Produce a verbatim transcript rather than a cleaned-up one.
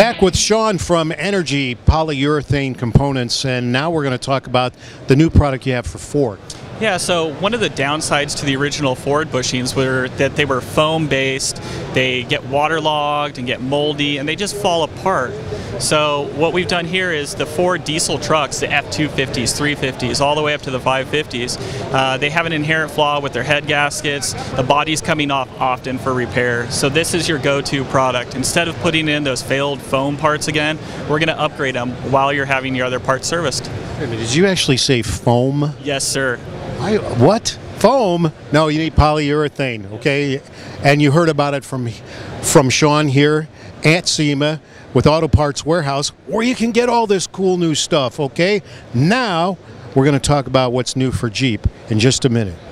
Back with Sean from Energy Polyurethane Components, and now we're going to talk about the new product you have for Ford. Yeah, so one of the downsides to the original Ford bushings were that they were foam based, they get waterlogged and get moldy, and they just fall apart. So what we've done here is the Ford diesel trucks, the F two fifties, three fifties, all the way up to the five fifties, uh, they have an inherent flaw with their head gaskets, the body's coming off often for repair. So this is your go-to product. Instead of putting in those failed foam parts again, we're going to upgrade them while you're having your other parts serviced. Wait a minute, did you actually say foam? Yes, sir. I, what? Foam? No, you need polyurethane, okay? And you heard about it from, from Sean here at SEMA with Auto Parts Warehouse, where you can get all this cool new stuff, okay? Now, we're going to talk about what's new for Jeep in just a minute.